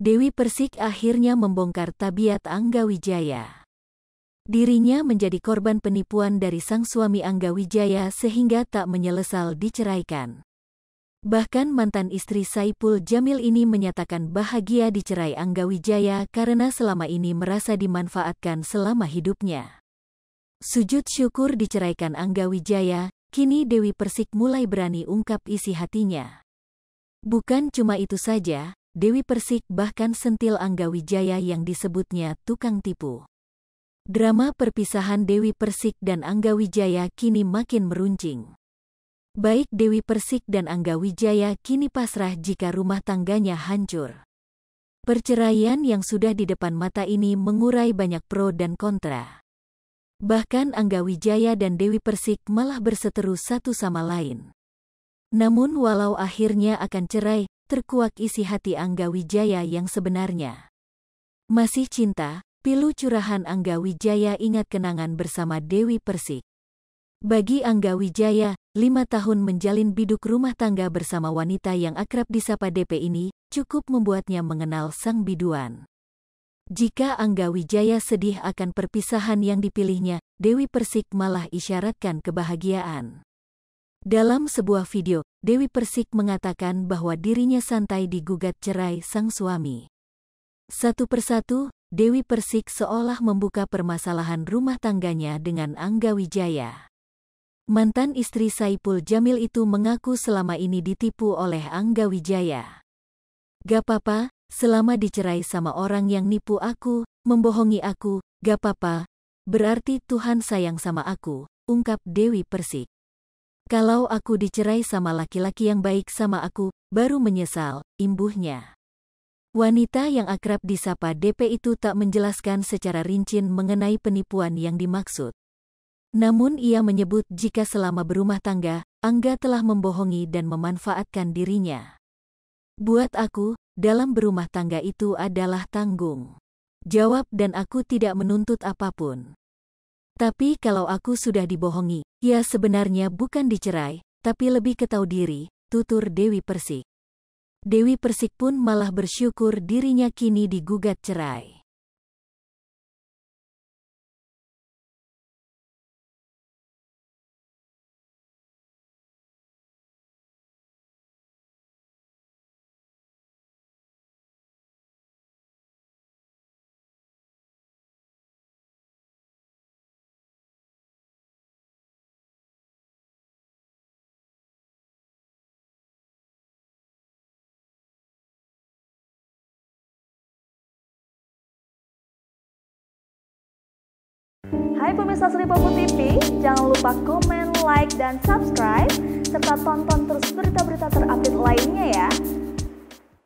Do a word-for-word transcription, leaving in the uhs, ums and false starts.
Dewi Perssik akhirnya membongkar tabiat Angga Wijaya. Dirinya menjadi korban penipuan dari sang suami Angga Wijaya sehingga tak menyelesal diceraikan. Bahkan mantan istri Saipul Jamil ini menyatakan bahagia dicerai Angga Wijaya karena selama ini merasa dimanfaatkan selama hidupnya. Sujud syukur diceraikan Angga Wijaya, kini Dewi Perssik mulai berani ungkap isi hatinya. Bukan cuma itu saja, Dewi Perssik bahkan sentil Angga Wijaya yang disebutnya tukang tipu. Drama perpisahan Dewi Perssik dan Angga Wijaya kini makin meruncing. Baik Dewi Perssik dan Angga Wijaya kini pasrah jika rumah tangganya hancur. Perceraian yang sudah di depan mata ini mengurai banyak pro dan kontra. Bahkan Angga Wijaya dan Dewi Perssik malah berseteru satu sama lain. Namun walau akhirnya akan cerai, terkuak isi hati Angga Wijaya yang sebenarnya. Masih cinta, pilu curahan Angga Wijaya ingat kenangan bersama Dewi Perssik. Bagi Angga Wijaya, lima tahun menjalin biduk rumah tangga bersama wanita yang akrab disapa D P ini cukup membuatnya mengenal sang biduan. Jika Angga Wijaya sedih akan perpisahan yang dipilihnya, Dewi Perssik malah isyaratkan kebahagiaan. Dalam sebuah video, Dewi Perssik mengatakan bahwa dirinya santai digugat cerai sang suami. Satu persatu, Dewi Perssik seolah membuka permasalahan rumah tangganya dengan Angga Wijaya. Mantan istri Saipul Jamil itu mengaku selama ini ditipu oleh Angga Wijaya. Gak papa, selama dicerai sama orang yang nipu aku, membohongi aku, gak papa. Berarti Tuhan sayang sama aku, ungkap Dewi Perssik. Kalau aku dicerai sama laki-laki yang baik sama aku, baru menyesal, imbuhnya. Wanita yang akrab disapa D P itu tak menjelaskan secara rinci mengenai penipuan yang dimaksud. Namun ia menyebut jika selama berumah tangga, Angga telah membohongi dan memanfaatkan dirinya. Buat aku, dalam berumah tangga itu adalah tanggung jawab dan aku tidak menuntut apapun. Tapi kalau aku sudah dibohongi, ya sebenarnya bukan dicerai, tapi lebih ke tahu diri, tutur Dewi Perssik. Dewi Perssik pun malah bersyukur dirinya kini digugat cerai. Hai pemirsa Sripoku T V, jangan lupa komen, like, dan subscribe, serta tonton terus berita-berita terupdate lainnya ya.